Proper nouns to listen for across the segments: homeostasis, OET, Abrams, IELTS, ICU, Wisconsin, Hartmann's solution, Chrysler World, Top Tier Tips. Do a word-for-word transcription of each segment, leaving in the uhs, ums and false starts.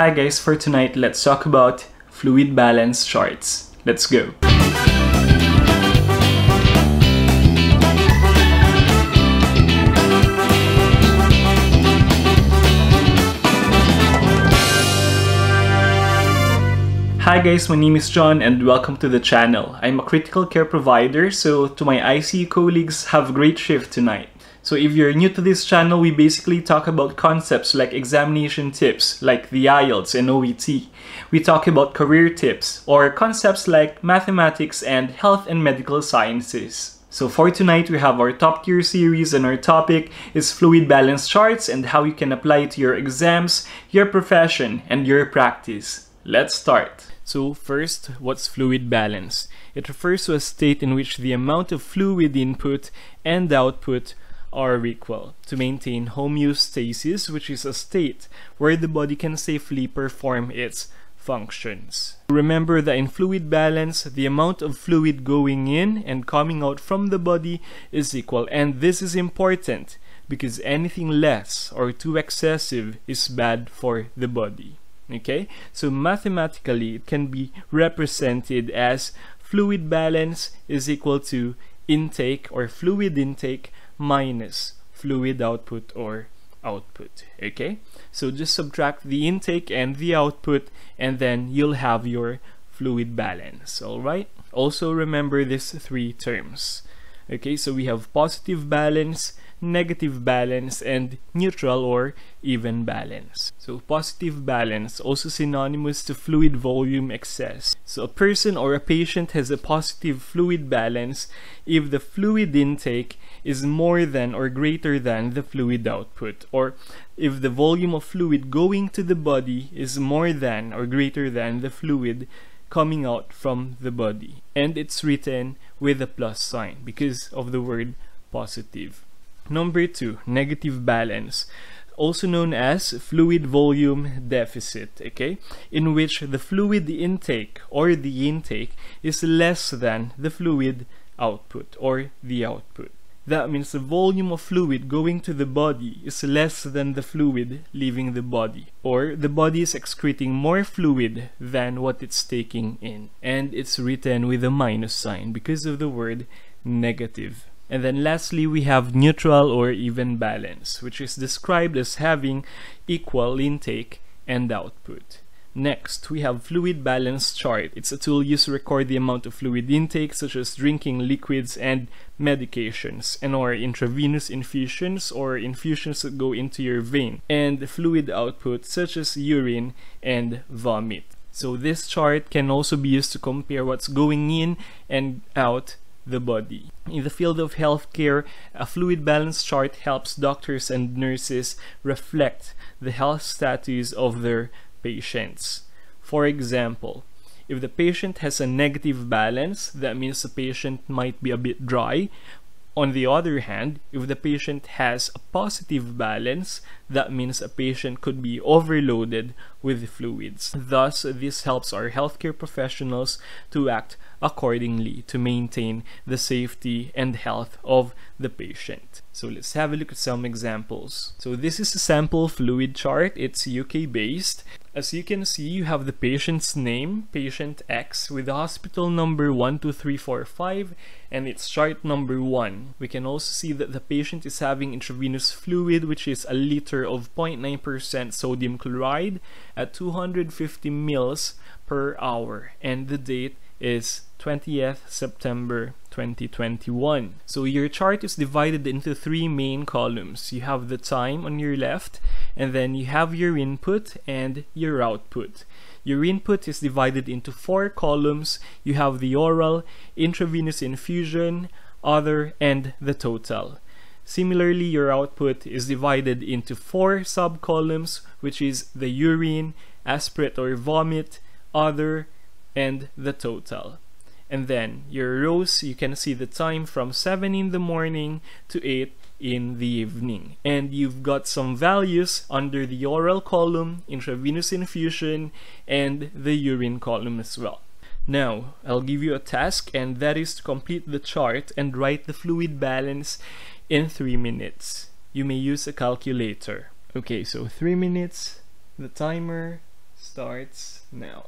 Hi guys, for tonight, let's talk about fluid balance charts. Let's go! Hi guys, my name is John and welcome to the channel. I'm a critical care provider, so to my I C U colleagues, have a great shift tonight. So if you're new to this channel, we basically talk about concepts like examination tips, like the I E L T S and O E T. We talk about career tips, or concepts like mathematics and health and medical sciences. So for tonight, we have our top tier series and our topic is fluid balance charts and how you can apply it to your exams, your profession, and your practice. Let's start. So first, what's fluid balance? It refers to a state in which the amount of fluid input and output are equal to maintain homeostasis, which is a state where the body can safely perform its functions. Remember that in fluid balance, the amount of fluid going in and coming out from the body is equal, and this is important because anything less or too excessive is bad for the body. Okay, so mathematically it can be represented as fluid balance is equal to intake or fluid intake minus fluid output or output. Okay, so just subtract the intake and the output and then you'll have your fluid balance. All right, also remember these three terms. Okay, so we have positive balance, negative balance, and neutral or even balance. So positive balance, also synonymous to fluid volume excess. So a person or a patient has a positive fluid balance if the fluid intake is more than or greater than the fluid output, or if the volume of fluid going to the body is more than or greater than the fluid coming out from the body, and it's written with a plus sign because of the word positive. Number two, negative balance, also known as fluid volume deficit, okay, in which the fluid intake or the intake is less than the fluid output or the output. That means the volume of fluid going to the body is less than the fluid leaving the body, or the body is excreting more fluid than what it's taking in, and it's written with a minus sign because of the word negative. And then lastly, we have neutral or even balance, which is described as having equal intake and output. Next, we have fluid balance chart. It's a tool used to record the amount of fluid intake, such as drinking liquids and medications, and or intravenous infusions or infusions that go into your vein, and fluid output, such as urine and vomit. So this chart can also be used to compare what's going in and out the body. In the field of healthcare, a fluid balance chart helps doctors and nurses reflect the health status of their patients. For example, if the patient has a negative balance, that means the patient might be a bit dry. On the other hand, if the patient has a positive balance, that means a patient could be overloaded with fluids. Thus, this helps our healthcare professionals to act accordingly to maintain the safety and health of the patient. So let's have a look at some examples. So this is a sample fluid chart. It's U K based. As you can see, you have the patient's name, patient X, with the hospital number one two three four five, and it's chart number one. We can also see that the patient is having intravenous fluid, which is a liter of zero point nine percent sodium chloride at two hundred fifty mils per hour, and the date is twentieth September twenty twenty-one. So your chart is divided into three main columns. You have the time on your left, and then you have your input and your output. Your input is divided into four columns. You have the oral, intravenous infusion, other, and the total. Similarly, your output is divided into four sub-columns, which is the urine, aspirate or vomit, other, and the total. And then your rows, you can see the time from seven in the morning to eight in the evening, and you've got some values under the oral column, intravenous infusion, and the urine column as well. Now I'll give you a task, and that is to complete the chart and write the fluid balance in three minutes. You may use a calculator. Okay, so three minutes, the timer starts now.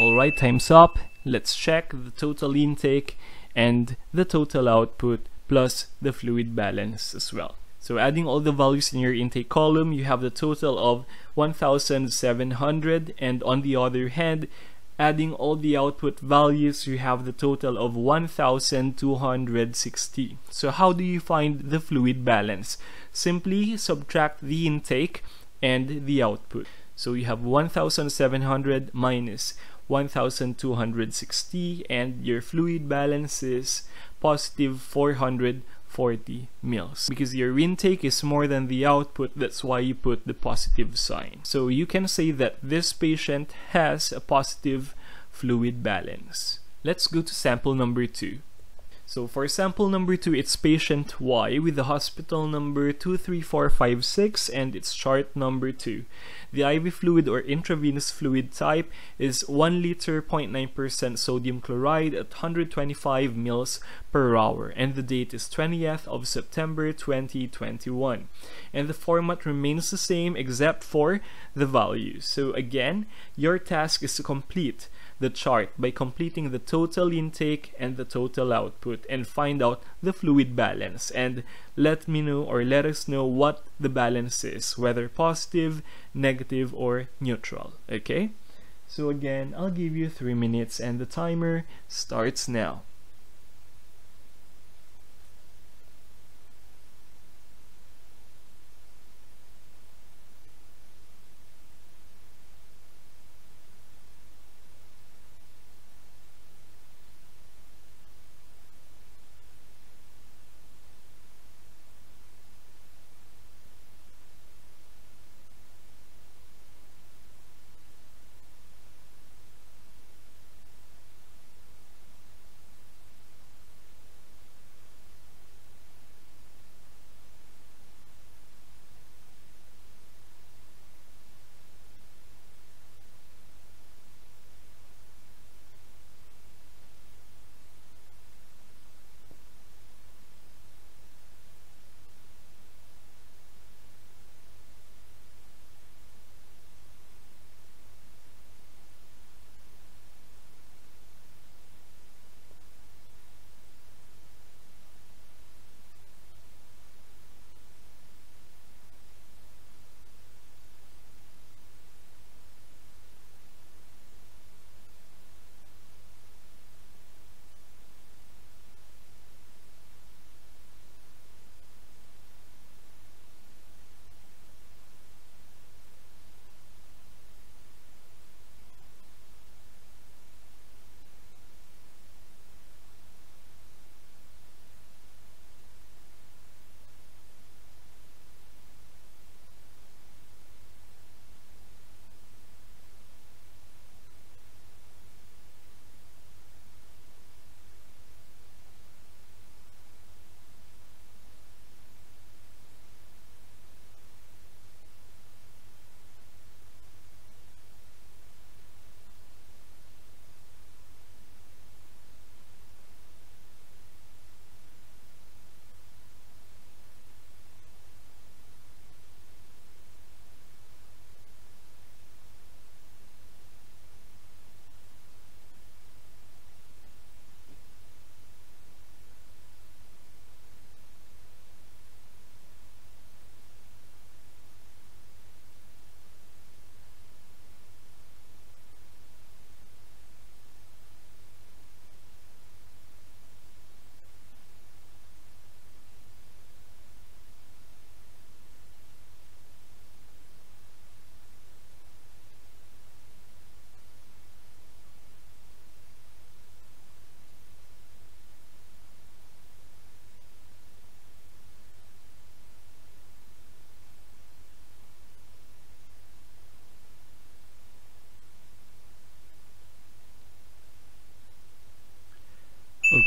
Alright, time's up. Let's check the total intake and the total output plus the fluid balance as well. So adding all the values in your intake column, you have the total of one thousand seven hundred, and on the other hand, adding all the output values, you have the total of one thousand two hundred sixty. So how do you find the fluid balance? Simply subtract the intake and the output. So you have one thousand seven hundred minus one thousand two hundred sixty, and your fluid balance is positive four hundred forty mils. Because your intake is more than the output, that's why you put the positive sign. So you can say that this patient has a positive fluid balance. Let's go to sample number two. So for sample number two, it's patient Y with the hospital number two three four five six and it's chart number two. The I V fluid or intravenous fluid type is one liter zero point nine percent sodium chloride at one hundred twenty-five mils per hour, and the date is twentieth of September twenty twenty-one. And the format remains the same except for the values. So again, your task is to complete the chart by completing the total intake and the total output and find out the fluid balance, and let me know or let us know what the balance is, whether positive, negative, or neutral. Okay, so again, I'll give you three minutes and the timer starts now.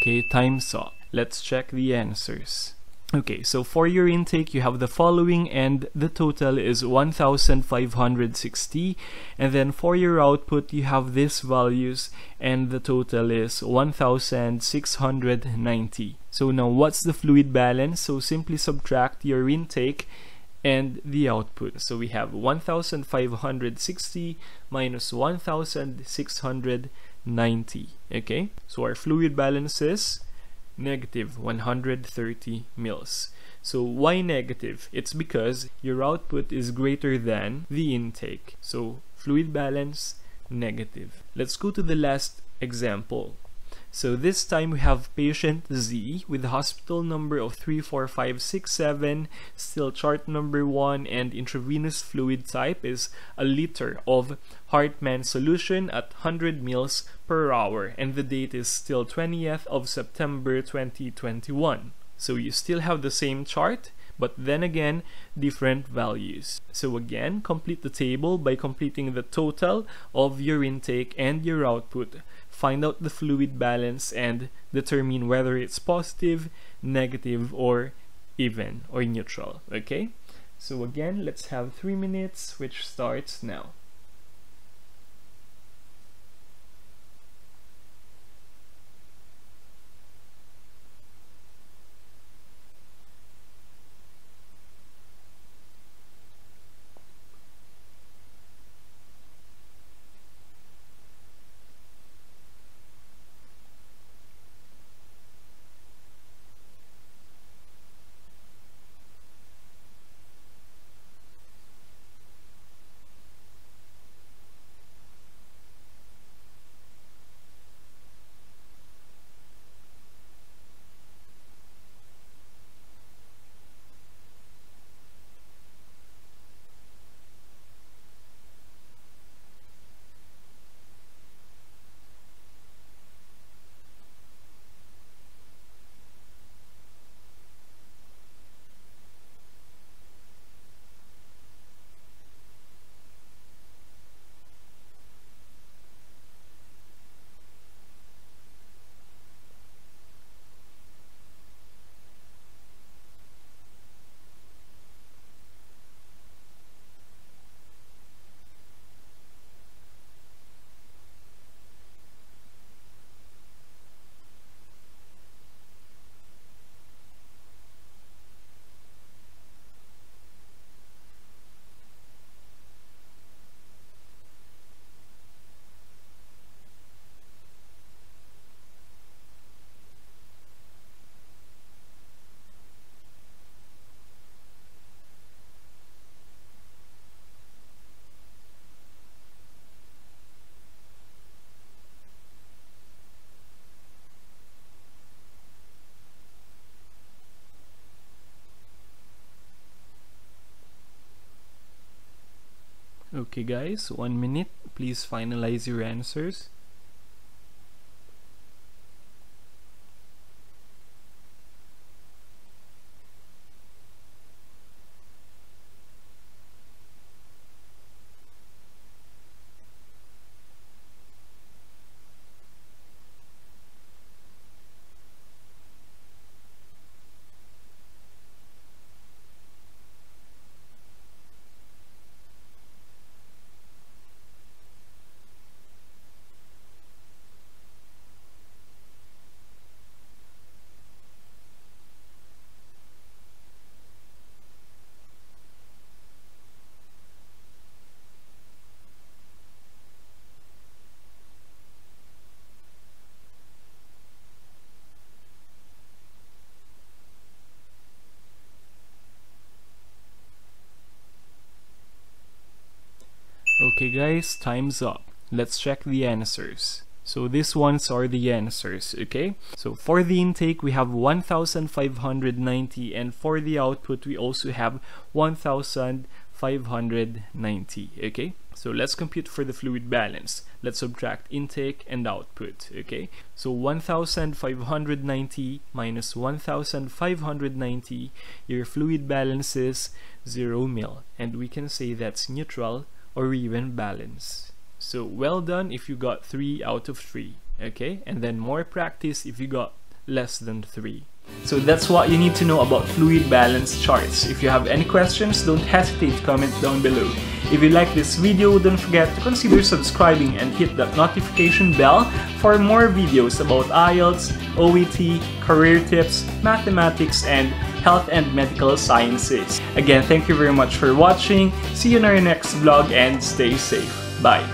Okay, time's up. Let's check the answers. Okay, so for your intake, you have the following, and the total is one thousand five hundred sixty. And then for your output, you have these values, and the total is one thousand six hundred ninety. So now, what's the fluid balance? So simply subtract your intake and the output. So we have one thousand five hundred sixty minus one thousand six hundred ninety. Okay, so our fluid balance is negative one hundred thirty mils. So why negative? It's because your output is greater than the intake. So fluid balance negative. Let's go to the last example. So this time we have patient Z with hospital number of three four five six seven, still chart number one, and intravenous fluid type is a liter of Hartmann's solution at one hundred mils per hour, and the date is still twentieth of September twenty twenty-one. So you still have the same chart, but then again, different values. So again, complete the table by completing the total of your intake and your output. Find out the fluid balance and determine whether it's positive, negative, or even, or neutral, okay? So again, let's have three minutes, which starts now. Okay guys, one minute, please finalize your answers. Okay guys, time's up. Let's check the answers. So these ones are the answers, okay? So for the intake, we have one thousand five hundred ninety, and for the output, we also have one thousand five hundred ninety, okay? So let's compute for the fluid balance. Let's subtract intake and output, okay? So one thousand five hundred ninety minus one thousand five hundred ninety, your fluid balance is zero mil, and we can say that's neutral or even balance. So well done if you got three out of three, okay? And then more practice if you got less than three. So that's what you need to know about fluid balance charts. If you have any questions, don't hesitate to comment down below. If you like this video, don't forget to consider subscribing and hit that notification bell for more videos about I E L T S, O E T, career tips, mathematics, and health and medical sciences. Again, thank you very much for watching. See you in our next vlog and stay safe. Bye!